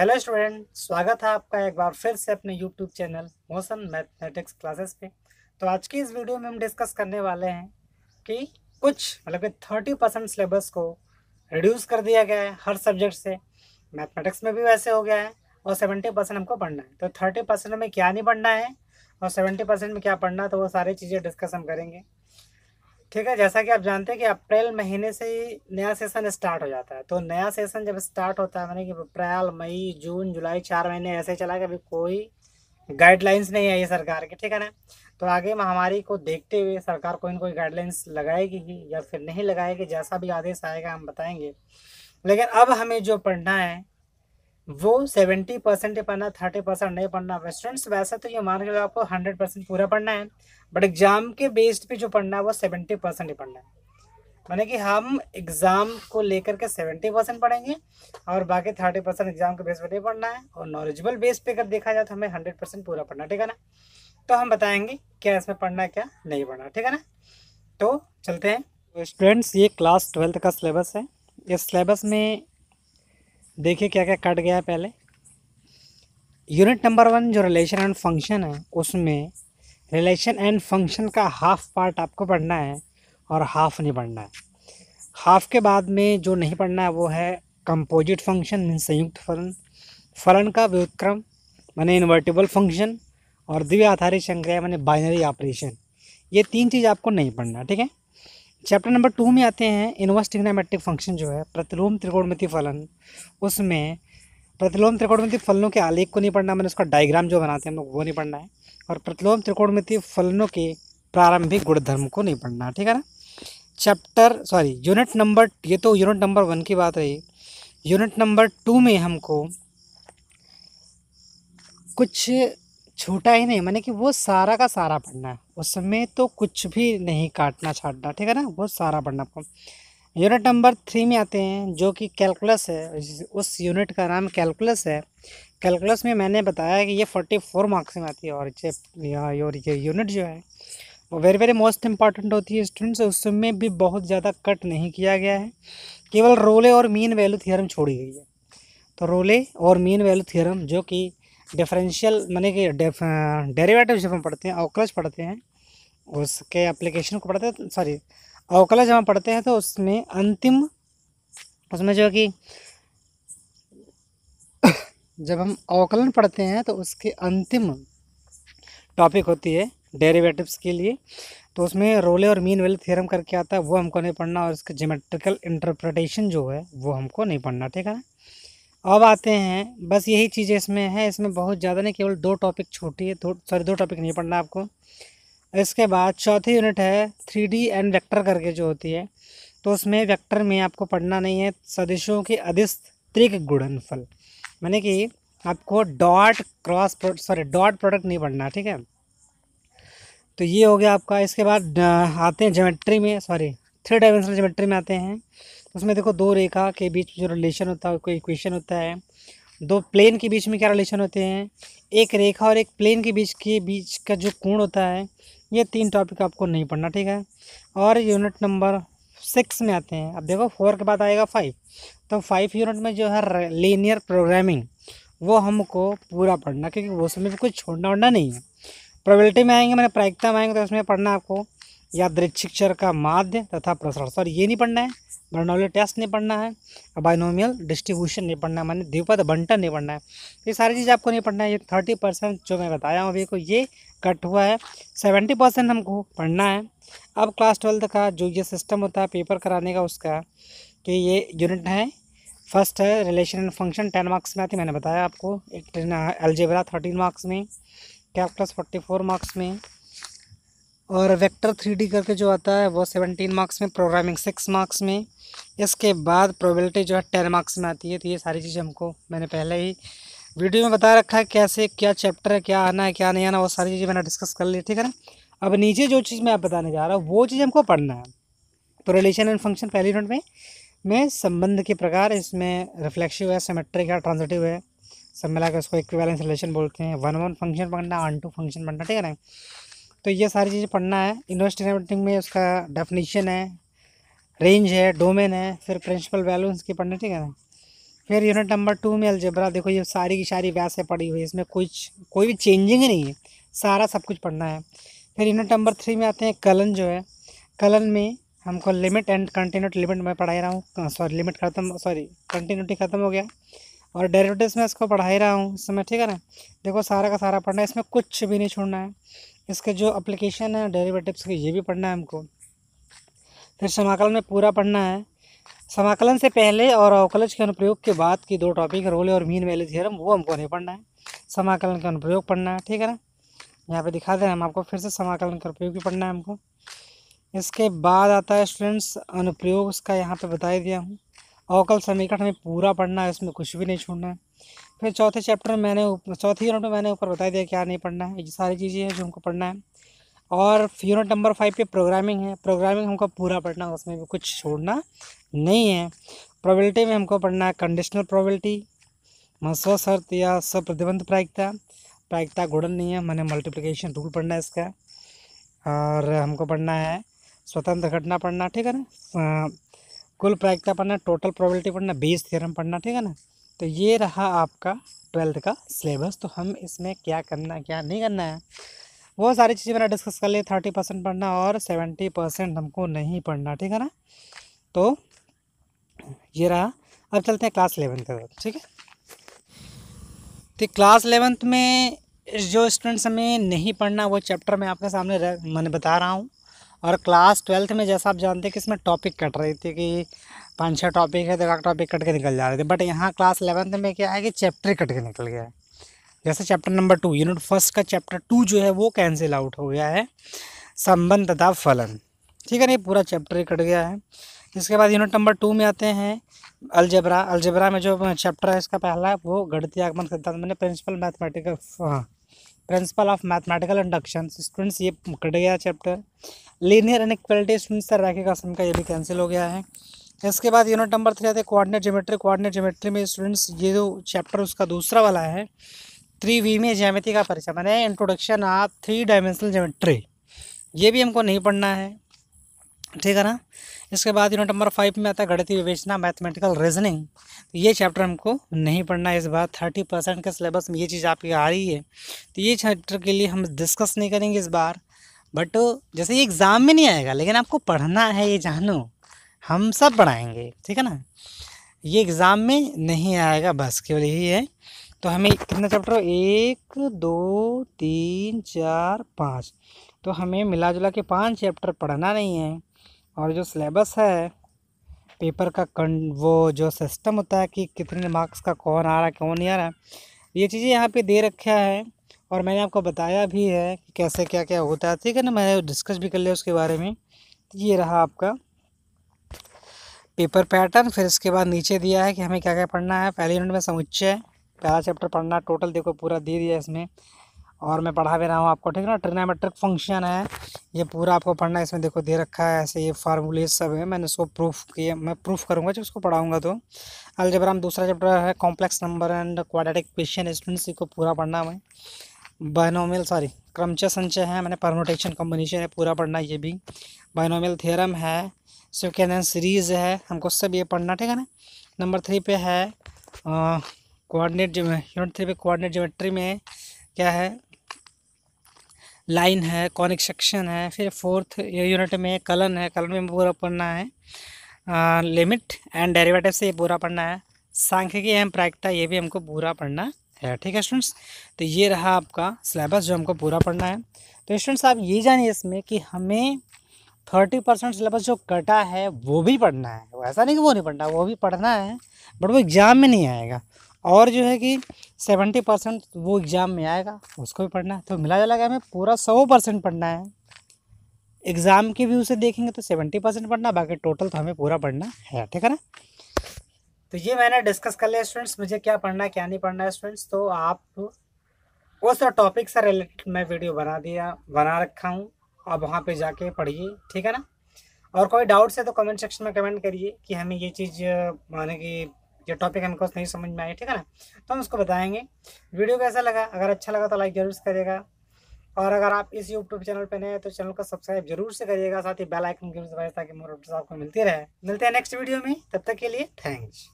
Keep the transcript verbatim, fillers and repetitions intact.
Hello student, स्वागत है आपका एक बार फिर से अपने YouTube channel motion mathematics classes पे। तो आज की इस वीडियो में हम डिस्कस करने वाले हैं कि कुछ मतलब कि थर्टी परसेंट सिलेबस को रिड्यूस कर दिया गया है हर सब्जेक्ट से। मैथमेटिक्स में भी वैसे हो गया है और सेवेंटी परसेंट हमको पढ़ना है। तो थर्टी परसेंट में क्या नहीं पढ़ना है और सेवेंटी परसेंट में क्या पढ़ना है, तो वो सारी चीज़ें डिस्कस हम करेंगे। ठीक है, जैसा कि आप जानते हैं कि अप्रैल महीने से ही नया सेशन स्टार्ट हो जाता है। तो नया सेशन जब स्टार्ट होता है, मैंने कि अप्रैल, मई, जून, जुलाई, चार महीने ऐसे चला कि अभी कोई गाइडलाइंस नहीं है ये सरकार की। ठीक है ना, तो आगे महामारी को देखते हुए सरकार कोई ना कोई गाइडलाइंस लगाएगी ही या फिर नहीं लगाएगी, जैसा भी आदेश आएगा हम बताएँगे। लेकिन अब हमें जो पढ़ना है वो सेवेंटी परसेंट ही पढ़ना, थर्टी परसेंट नहीं पढ़ना। स्टूडेंट्स, वैसे तो ये मान के लो आपको हंड्रेड परसेंट पूरा पढ़ना है, बट एग्ज़ाम के बेस्ड पे जो पढ़ना है वो सेवेंटी परसेंट ही पढ़ना है। माने कि हम एग्ज़ाम को लेकर के सेवेंटी परसेंट पढ़ेंगे और बाकी थर्टी परसेंट एग्ज़ाम के बेस पर नहीं पढ़ना है। और नॉलेजबल बेस पे अगर देखा जाए तो हमें हंड्रेड परसेंट पूरा पढ़ना है। ठीक है ना, तो हम बताएँगे क्या इसमें पढ़ना है क्या नहीं पढ़ना। ठीक है ना, तो चलते हैं। स्टूडेंट्स, ये क्लास ट्वेल्थ का सिलेबस है। इस सिलेबस में देखिए क्या क्या कट गया है। पहले यूनिट नंबर वन जो रिलेशन एंड फंक्शन है, उसमें रिलेशन एंड फंक्शन का हाफ पार्ट आपको पढ़ना है और हाफ नहीं पढ़ना है। हाफ के बाद में जो नहीं पढ़ना है वो है कंपोजिट फंक्शन मीन संयुक्त फलन, फलन का व्युत्क्रम माने इन्वर्टिबल फंक्शन, और द्विआधारी संख्या माने बाइनरी ऑपरेशन। ये तीन चीज़ आपको नहीं पढ़ना। ठीक है, चैप्टर नंबर टू में आते हैं इन्वर्स ट्रिग्नोमेट्रिक फंक्शन जो है प्रतिलोम त्रिकोणमिति फलन। उसमें प्रतिलोम त्रिकोणमिति फलनों के आलेख को नहीं पढ़ना, मैंने उसका डायग्राम जो बनाते हैं हम लोग वो नहीं पढ़ना है, और प्रतिलोम त्रिकोणमिति फलनों के प्रारंभिक गुणधर्म को नहीं पढ़ना। ठीक है ना, चैप्टर सॉरी यूनिट नंबर, ये तो यूनिट नंबर वन की बात रही। यूनिट नंबर टू में हमको कुछ छूटा ही नहीं, माने कि वो सारा का सारा पढ़ना है। उसमें तो कुछ भी नहीं काटना छाटना। ठीक है ना, वो सारा पढ़ना आपको। यूनिट नंबर थ्री में आते हैं जो कि कैलकुलस है। उस यूनिट का नाम कैलकुलस है। कैलकुलस में मैंने बताया कि ये फोर्टी फोर मार्क्स में आती है, और ये और ये यूनिट जो है वो वेरी वेरी मोस्ट इंपॉर्टेंट होती है स्टूडेंट्स। उसमें भी बहुत ज़्यादा कट नहीं किया गया है, केवल रोले और मीन वैल्यू थ्योरम छोड़ी गई है। तो रोले और मीन वैल्यू थ्योरम जो कि डिफरेंशियल माने कि डेरिवेटिव जब हम पढ़ते हैं, अवकलज पढ़ते हैं, उसके एप्लीकेशन को पढ़ते हैं, सॉरी अवकलज जब हम पढ़ते हैं तो उसमें अंतिम, उसमें जो कि जब हम अवकलन पढ़ते हैं तो उसके अंतिम टॉपिक होती है डेरिवेटिव्स के लिए। तो उसमें रोले और मीन वैल्यू थ्योरम करके आता है, वो हमको नहीं पढ़ना, और उसके ज्योमेट्रिकल इंटरप्रिटेशन जो है वो हमको नहीं पढ़ना। ठीक है ना, अब आते हैं, बस यही चीज़ें इसमें हैं। इसमें बहुत ज़्यादा नहीं, केवल दो टॉपिक छूटी है, सॉरी दो टॉपिक नहीं पढ़ना आपको। इसके बाद चौथी यूनिट है थ्री डी एंड वेक्टर करके जो होती है। तो उसमें वेक्टर में आपको पढ़ना नहीं है, सदिशों के अदिश त्रिक गुणनफल माने कि आपको dot cross sorry dot product नहीं पढ़ना। ठीक है, तो ये हो गया आपका। इसके बाद आते हैं ज्योमेट्री में, सॉरी थ्री डायमेंशनल ज्योमेट्री में आते हैं। उसमें देखो दो रेखा के बीच जो रिलेशन होता है, कोई इक्वेशन होता है, दो प्लेन के बीच में क्या रिलेशन होते हैं, एक रेखा और एक प्लेन के बीच के बीच का जो कोण होता है, ये तीन टॉपिक आपको नहीं पढ़ना। ठीक है, और यूनिट नंबर सिक्स में आते हैं। अब देखो फोर के बाद आएगा फाइव, तो फाइव यूनिट में जो है लीनियर प्रोग्रामिंग, वो हमको पूरा पढ़ना, क्योंकि वो उसमें कुछ छोड़ना वोड़ना नहीं है। प्रोबेबिलिटी में आएंगे, मैंने प्रायिकता में आएंगे, तो उसमें पढ़ना आपको यादृच्छिक चर का माध्य तथा प्रसरण, सॉरी ये नहीं पढ़ना है। बर्नौली टेस्ट नहीं पढ़ना है, बाइनोमियल डिस्ट्रीब्यूशन नहीं पढ़ना है, माने द्विपद बंटन नहीं पढ़ना है। ये सारी चीज़ आपको नहीं पढ़ना है। ये थर्टी परसेंट जो मैं बताया हूँ अभी को, ये कट हुआ है। सेवेंटी परसेंट हमको पढ़ना है। अब क्लास ट्वेल्थ का जो ये सिस्टम होता है पेपर कराने का, उसका कि ये यूनिट है, फर्स्ट है relation and function ten marks में आती है, मैंने बताया आपको। एक अलजेब्रा थर्टीन मार्क्स में, कैलकुलस फोर्टी फोर मार्क्स में, और वेक्टर थ्री डी करके जो आता है वो सेवेंटीन मार्क्स में, प्रोग्रामिंग सिक्स मार्क्स में। इसके बाद प्रोबेबिलिटी जो है टेन मार्क्स में आती है। तो ये सारी चीज़ें हमको मैंने पहले ही वीडियो में बता रखा है, कैसे क्या चैप्टर है, क्या आना है क्या नहीं आना, वो सारी चीज़ें मैंने डिस्कस कर ली। ठीक है ना, अब नीचे जो चीज़ मैं आप बताने जा रहा हूँ वो चीज़ हमको पढ़ना है। तो रिलेशन एंड फंक्शन पहली यूनिट में में संबंध के प्रकार, इसमें रिफ्लेक्सिव है, सिमेट्रिक है, ट्रांजिटिव है, सब मिला कर उसको इक्विवेलेंस रिलेशन बोलते हैं। वन वन फंक्शन पढ़ना, वन टू फंक्शन पढ़ना। ठीक है ना, तो ये सारी चीज़ें पढ़ना है। इन्वर्स ट्रिग्नोमेट्रिक में उसका डेफिनेशन है, रेंज है, डोमेन है, फिर प्रिंसिपल वैल्यूज की पढ़ना। ठीक है ना, फिर यूनिट नंबर टू में अलजेब्रा, देखो ये सारी की सारी वैसे पड़ी हुई है, इसमें कुछ कोई भी चेंजिंग नहीं है, सारा सब कुछ पढ़ना है। फिर यूनिट नंबर थ्री में आते हैं कलन, जो है कलन में हमको लिमिट एंड कंटिन्यूटी, लिमिट मैं पढ़ा ही रहा हूँ, सॉरी लिमिट खत्म, सॉरी कंटिन्यूटी खत्म हो गया, और डेरिवेटिव्स में इसको पढ़ा ही रहा हूँ इस समय, ठीक है ना। देखो सारा का सारा पढ़ना है, इसमें कुछ भी नहीं छोड़ना है, इसके जो एप्लीकेशन है डेरिवेटिव्स की ये भी पढ़ना है हमको। फिर समाकलन में पूरा पढ़ना है, समाकलन से पहले और अवकलज के अनुप्रयोग के बाद की दो टॉपिक रोले और मीन वैल्यू थ्योरम, वो हमको नहीं पढ़ना है, समाकलन का अनुप्रयोग पढ़ना है, ठीक है ना। यहाँ पे दिखा दे रहे हैं हम आपको, फिर से समाकलन का अनुप्रयोग भी पढ़ना है हमको। इसके बाद आता है स्टूडेंट्स अनुप्रयोग, उसका यहाँ पे बता ही दिया हूँ, अवकल समीकरण में पूरा पढ़ना है, उसमें कुछ भी नहीं छोड़ना है। फिर चौथे चैप्टर में मैंने चौथी यूनिट में मैंने ऊपर बता दिया क्या नहीं पढ़ना है, ये सारी चीज़ें हैं जो हमको पढ़ना है। और यूनिट नंबर फाइव पे प्रोग्रामिंग है, प्रोग्रामिंग हमको पूरा पढ़ना है, उसमें भी कुछ छोड़ना नहीं है। प्रोबेबिलिटी में हमको पढ़ना है कंडीशनल प्रोबेबिलिटी, मस्व शर्त या सप्रतिबंध प्रायिकता, प्रायिकता गुणन नियम, मैंने मल्टीप्लिकेशन रूल पढ़ना है इसका, और हमको पढ़ना है स्वतंत्र घटना पढ़ना, ठीक है ना, कुल प्रायिकता पढ़ना, टोटल प्रोबेबिलिटी पढ़ना, बेस थ्योरम पढ़ना, ठीक है ना। तो ये रहा आपका ट्वेल्थ का सिलेबस। तो हम इसमें क्या करना क्या नहीं करना है वो सारी चीज़ें मैंने डिस्कस कर ली। थर्टी परसेंट पढ़ना और सेवेंटी परसेंट हमको नहीं पढ़ना, ठीक है ना। तो ये रहा, अब चलते हैं क्लास इलेवेंथ के तरफ, ठीक है। तो क्लास इलेवेंथ में जो स्टूडेंट्स हमें नहीं पढ़ना वो चैप्टर मैं आपके सामने मैंने बता रहा हूँ। और क्लास ट्वेल्थ में जैसा आप जानते हैं कि इसमें टॉपिक कट रही थी कि पाँच छः टॉपिक है तो एक टॉपिक कट के निकल जा रहे थे, बट यहाँ क्लास इलेवेंथ में क्या है कि चैप्टर कट के निकल गया है। जैसे chapter number two unit first का चैप्टर टू जो है वो कैंसिल आउट हो गया है, संबंध तथा फलन, ठीक है ना, पूरा चैप्टर कट गया है। इसके बाद यूनिट नंबर टू में आते हैं अलजेब्रा। अलजेब्रा में जो चैप्टर है इसका पहला है वो गणितीय आगमन सिद्धांत, मैंने principle mathematical principle of mathematical induction, students ये कट गया चैप्टर। लीनियर इनइक्वालिटी स्टूडेंट्स सर रैखिक असम का ये भी कैंसिल हो गया है। इसके बाद यूनिट नंबर थ्री आते हैं कोऑर्डिनेट ज्योमेट्री। कोऑर्डिनेट ज्योमेट्री में स्टूडेंट्स ये जो चैप्टर उसका दूसरा वाला है थ्री वी में ज्यामिति का परिचय, मैंने introduction of three dimensional geometry, ये भी हमको नहीं पढ़ना है, ठीक है ना। इसके बाद यूनिट नंबर फाइव में आता है गणितीय विवेचना मैथमेटिकल रीजनिंग, ये चैप्टर हमको नहीं पढ़ना है इस बार। थर्टी परसेंट के सिलेबस में ये चीज़ आपकी आ रही है, तो ये चैप्टर के लिए हम डिस्कस नहीं करेंगे इस बार, बट जैसे ये एग्ज़ाम में नहीं आएगा लेकिन आपको पढ़ना है, ये जानो हम सब पढ़ाएंगे, ठीक है ना। ये एग्ज़ाम में नहीं आएगा, बस केवल यही है। तो हमें कितना चैप्टर, एक दो तीन चार पाँच, तो हमें मिला जुला के पाँच चैप्टर पढ़ना नहीं है। और जो सिलेबस है पेपर का कं वो जो सिस्टम होता है कि कितने मार्क्स का कौन आ रहा है कौन नहीं आ रहा है, ये चीज़ें यहाँ पे दे रखा है, और मैंने आपको बताया भी है कि कैसे क्या क्या होता है, ठीक है ना। मैंने डिस्कस भी कर लिया उसके बारे में। तो ये रहा आपका पेपर पैटर्न। फिर इसके बाद नीचे दिया है कि हमें क्या क्या पढ़ना है। पहले यूनिट में समुच्चय पहला चैप्टर पढ़ना, टोटल देखो पूरा दे दिया इसमें, और मैं पढ़ा भी रहा हूँ आपको, ठीक है ना। ट्रिग्नोमेट्रिक फंक्शन है, ये पूरा आपको पढ़ना है, इसमें देखो दे रखा है ऐसे, ये फार्मूले सब है, मैंने उसको प्रूफ किया, मैं प्रूफ करूँगा जब उसको पढ़ाऊँगा। तो अलजेब्रा में दूसरा चैप्टर है complex number and quadratic equation, students को पूरा पढ़ना है। बाइनोमियल सॉरी क्रमचय संचय है, मैंने परम्यूटेशन कॉम्बिनेशन है, पूरा पढ़ना है ये भी। बाइनोमियल थ्योरम है, सिवकेन सीरीज़ है, हमको सब ये पढ़ना, ठीक है ना। नंबर थ्री पे है कोऑर्डिनेट, यूनिट थ्री पे कोऑर्डिनेट ज्योमेट्री में क्या है, लाइन है, कॉनिक सेक्शन है। फिर फोर्थ यूनिट में कलन है, कलन में पूरा पढ़ना है, आ, लिमिट एंड डेरिवेटिव से ये पूरा पढ़ना है, सांख्यिकी एवं प्रायिकता ये भी हमको पूरा पढ़ना है, ठीक है स्टूडेंट्स। तो ये रहा आपका सिलेबस जो हमको पूरा पढ़ना है। तो स्टूडेंट्स आप ये जानिए इसमें कि हमें थर्टी परसेंट सिलेबस जो कटा है वो भी पढ़ना है, ऐसा नहीं कि वो नहीं पढ़ना, वो भी पढ़ना है, बट वो एग्ज़ाम में नहीं आएगा। और जो है कि सेवेंटी परसेंट वो एग्ज़ाम में आएगा, उसको भी पढ़ना है। तो मिला जुला के हमें पूरा सौ परसेंट पढ़ना है। एग्ज़ाम के व्यू से देखेंगे तो सेवेंटी परसेंट पढ़ना, बाकी टोटल तो हमें पूरा पढ़ना है, ठीक है ना। तो ये मैंने डिस्कस कर लिया स्टूडेंट्स, मुझे क्या पढ़ना है क्या नहीं पढ़ना है स्टूडेंट्स। तो आप उस टॉपिक से रिलेटेड मैं वीडियो बना दिया बना रखा हूँ, आप वहाँ पर जाके पढ़िए, ठीक है ना। और कोई डाउट्स है तो कमेंट सेक्शन में कमेंट करिए कि हमें ये चीज़ माने कि ये टॉपिक हमको नहीं समझ में आया, ठीक है ना, तो हम उसको बताएंगे। वीडियो कैसा लगा, अगर अच्छा लगा तो लाइक ज़रूर से करिएगा, और अगर आप इस यूट्यूब चैनल पर नए हैं तो चैनल को सब्सक्राइब जरूर से करिएगा, साथ ही बेल आइकन जरूर दबाइए ताकि मोर अपडेट्स आपको मिलती रहे। मिलते हैं नेक्स्ट वीडियो में, तब तक के लिए थैंक्स।